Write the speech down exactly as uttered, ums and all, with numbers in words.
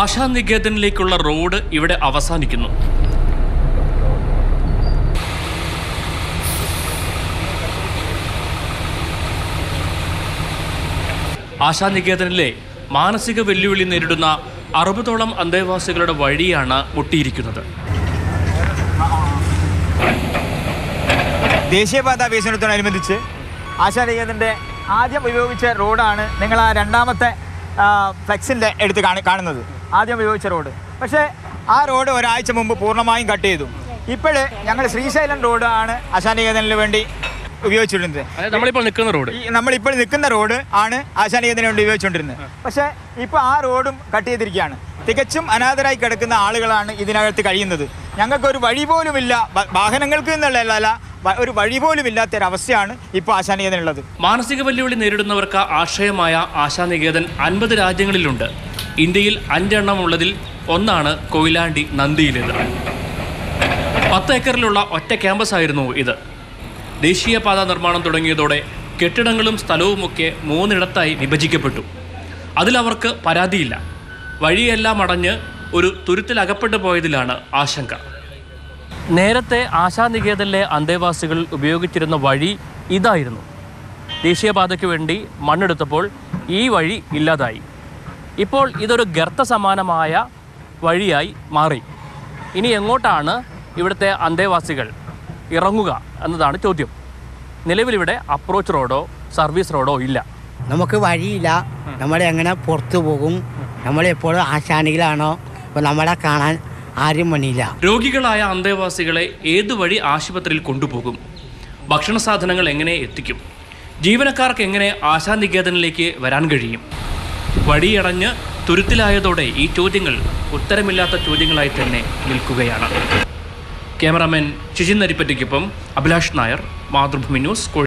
ആശാനികേതനിലേക്കുള്ള road ഇവിടെ അവസാനിക്കുന്നു. ആശാനികേതനിലെ മാനസിക വെല്ലുവിളി നേരിടുന്ന അറുപതോളം അന്തേവാസികളുടെ വഴിയാണ് മുട്ടിയിരിക്കുന്നത്. ദേശീയപാത വികസനത്തോടനുബന്ധിച്ച് ആശാനികേതൻ്റെ ആദ്യം ഉപയോഗിച്ച റോഡാണ് നിങ്ങൾ ആ രണ്ടാമത്തെ ഫ്ലെക്സിൻ്റെ എടുത്ത് കാണുന്നത്, ആദ്യം ഉപയോഗിച്ച റോഡ്. പക്ഷേ ആ റോഡ് ഒരാഴ്ച മുമ്പ് പൂർണ്ണമായും കട്ട് ചെയ്തു. ഇപ്പോൾ ഞങ്ങൾ ശ്രീശൈലം റോഡ് ആണ് ആശാനികേതനിന് വേണ്ടി ഉപയോഗിച്ചുകൊണ്ടിരുന്നത്. നമ്മളിപ്പോൾ നിൽക്കുന്ന റോഡ് നമ്മളിപ്പോൾ നിൽക്കുന്ന റോഡ് ആണ് ആശാനികേതന് വേണ്ടി ഉപയോഗിച്ചുകൊണ്ടിരുന്നത്. പക്ഷേ ഇപ്പോൾ ആ റോഡും കട്ട് ചെയ്തിരിക്കുകയാണ്. തികച്ചും അനാഥരായി കിടക്കുന്ന ആളുകളാണ് ഇതിനകത്ത് കഴിയുന്നത്. ഞങ്ങൾക്കൊരു വഴി പോലുമില്ല, വാഹനങ്ങൾക്ക് എന്നുള്ളതല്ല, ഒരു വഴി പോലും ഇല്ലാത്തൊരവസ്ഥയാണ് ഇപ്പോൾ ആശാനികേതനുള്ളത്. മാനസിക വെല്ലുവിളി നേരിടുന്നവർക്ക് ആശ്രയമായ ആശാനികേതൻ അൻപത് രാജ്യങ്ങളിലുണ്ട്. ഇന്ത്യയിൽ അഞ്ചെണ്ണം ഉള്ളതിൽ ഒന്നാണ് കൊയിലാണ്ടി നന്ദിയിലേത്. പത്ത് ഏക്കറിലുള്ള ഒറ്റ ക്യാമ്പസ് ആയിരുന്നു ഇത്. ദേശീയപാത നിർമ്മാണം തുടങ്ങിയതോടെ കെട്ടിടങ്ങളും സ്ഥലവുമൊക്കെ മൂന്നിടത്തായി വിഭജിക്കപ്പെട്ടു. അതിലവർക്ക് പരാതിയില്ല. വഴിയെല്ലാം അടഞ്ഞ് ഒരു തുരുത്തിൽ അകപ്പെട്ടു പോയതിലാണ് ആശങ്ക. നേരത്തെ ആശാനികേതനിലെ അന്തേവാസികൾ ഉപയോഗിച്ചിരുന്ന വഴി ഇതായിരുന്നു. ദേശീയപാതയ്ക്ക് വേണ്ടി മണ്ണെടുത്തപ്പോൾ ഈ വഴി ഇല്ലാതായി. ഇപ്പോൾ ഇതൊരു ഗർത്ത സമാനമായ വഴിയായി മാറി. ഇനി എങ്ങോട്ടാണ് ഇവിടുത്തെ അന്തേവാസികൾ ഇറങ്ങുക എന്നതാണ് ചോദ്യം. നിലവിലിവിടെ അപ്രോച്ച് റോഡോ സർവീസ് റോഡോ ഇല്ല. നമുക്ക് വഴിയില്ല. നമ്മളെങ്ങനെ പുറത്തു പോകും? നമ്മളെപ്പോഴും ആശാനികളാണോ? അപ്പോൾ നമ്മളെ കാണാൻ ആരും പണിയില്ല. രോഗികളായ അന്തേവാസികളെ ഏതു വഴി ആശുപത്രിയിൽ കൊണ്ടുപോകും? ഭക്ഷണ സാധനങ്ങൾ എങ്ങനെ എത്തിക്കും? ജീവനക്കാർക്ക് എങ്ങനെ ആശാനികേതനിലേക്ക് വരാൻ കഴിയും? വഴിയടഞ്ഞ് തുരുത്തിലായതോടെ ഈ ചോദ്യങ്ങൾ ഉത്തരമില്ലാത്ത ചോദ്യങ്ങളായി തന്നെ നിൽക്കുകയാണ്. ക്യാമറാമാൻ ഷിജിൻ നരിപ്പറ്റയ്ക്കൊപ്പം അഭിലാഷ് നായർ, മാതൃഭൂമി ന്യൂസ്, കോഴിക്കോട്.